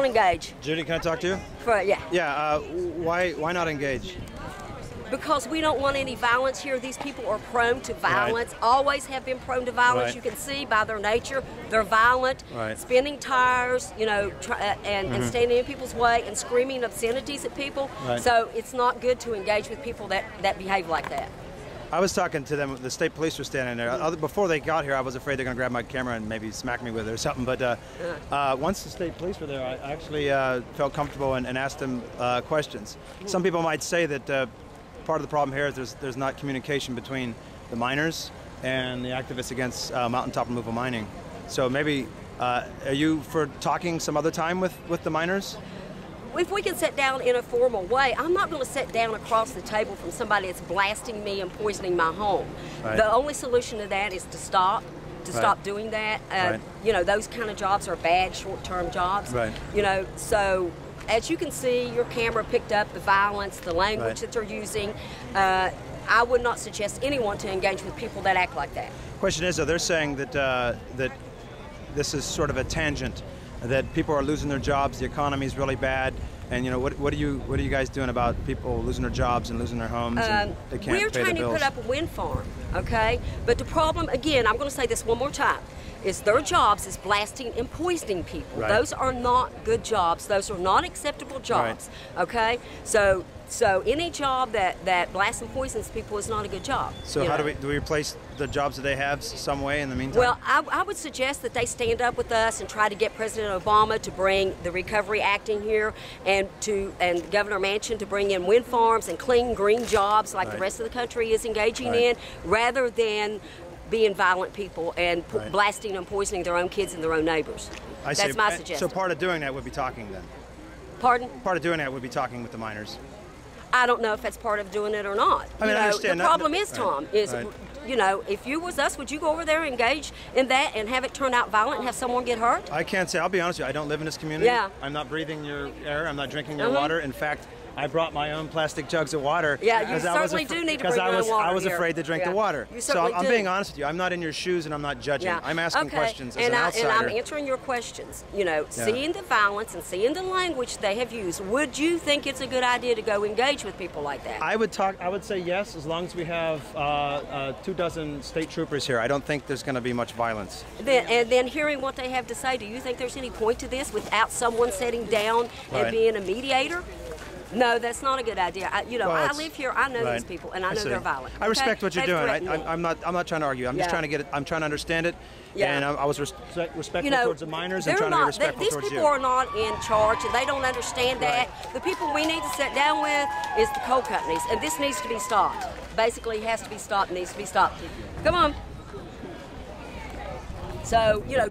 don't engage. Judy, can I talk to you? Yeah. Yeah, why not engage? Because we don't want any violence here. These people are prone to violence, right. Always have been prone to violence. Right. You can see by their nature, they're violent, right. Spinning tires, you know, and standing in people's way and screaming obscenities at people. Right. So it's not good to engage with people that behave like that. I was talking to them, the state police were standing there. Before they got here, I was afraid they're going to grab my camera and maybe smack me with it or something. But once the state police were there, I actually felt comfortable and asked them questions. Some people might say that part of the problem here is there's not communication between the miners and the activists against mountaintop removal mining. So maybe, are you for talking some other time with the miners? If we can sit down in a formal way, I'm not going to sit down across the table from somebody that's blasting me and poisoning my home. Right. The only solution to that is to stop doing that. Right. You know, those kind of jobs are bad short-term jobs. Right. You know, so as you can see, your camera picked up the violence, the language right. that they're using. I would not suggest anyone to engage with people that act like that. Question is, though, they're saying that that this is sort of a tangent. That people are losing their jobs, the economy is really bad, and you know what are you guys doing about people losing their jobs and losing their homes? And they can't pay the bills. We're trying to put up a wind farm, okay? But the problem again, I'm going to say this one more time, is their jobs is blasting and poisoning people. Right. Those are not good jobs. Those are not acceptable jobs. Right. Okay, so any job that blasts and poisons people is not a good job. So how do we replace the jobs that they have some way in the meantime? Well, I would suggest that they stand up with us and try to get President Obama to bring the Recovery Act in here and Governor Manchin to bring in wind farms and clean green jobs like right. the rest of the country is engaging right. in, rather than being violent people and right. blasting and poisoning their own kids and their own neighbors. That's my suggestion. So part of doing that would be talking then? Pardon? Part of doing that would be talking with the miners. I don't know if that's part of doing it or not. I mean, I understand. The problem is, Tom, is, you know, if you was us, would you go over there and engage in that and have it turn out violent and have someone get hurt? I can't say. I'll be honest with you. I don't live in this community. Yeah. I'm not breathing your air. I'm not drinking your water. In fact, I brought my own plastic jugs of water. Yeah, you certainly do need to bring your own water. Because I was afraid to drink the water. So I'm being honest with you. I'm not in your shoes and I'm not judging. Yeah. I'm asking questions as an outsider. And I'm answering your questions. You know, seeing the violence and seeing the language they have used, would you think it's a good idea to go engage with people like that? I would say yes, as long as we have 24 state troopers here. I don't think there's going to be much violence. And then hearing what they have to say, do you think there's any point to this without someone sitting down and being a mediator? No, that's not a good idea. I live here. I know these people, and I know they're violent. Okay? I respect what you're doing. I'm not trying to argue. I'm just trying to get it. I'm trying to understand it. Yeah. And I was respectful towards the miners and trying to be respectful towards you. These people are not in charge, and they don't understand that. Right. The people we need to sit down with is the coal companies, and this needs to be stopped. Basically, has to be stopped. Needs to be stopped. Come on. So, you know.